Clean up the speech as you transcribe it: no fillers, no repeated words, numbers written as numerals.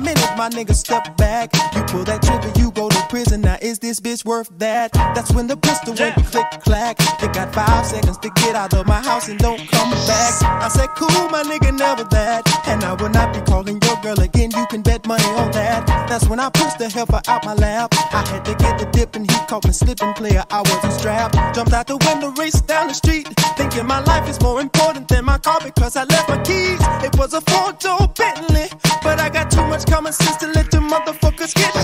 minute, my nigga, step back. You pull that trigger, you go to prison. Now is this bitch worth that? That's when the pistol went click clack. You got 5 seconds to get out of my house and don't come back. I said cool, my nigga, never that. And I will not be calling your girl again, you can bet money on that. That's when I pushed the helper out my lap. I had to get the dip and he caught me slipping, player, I wasn't strapped. Jumped out the window, raced down the street, thinking my life is more important than my car because I left my keys. It was a 4-door Bentley, but I got too much common sense to let them motherfuckers get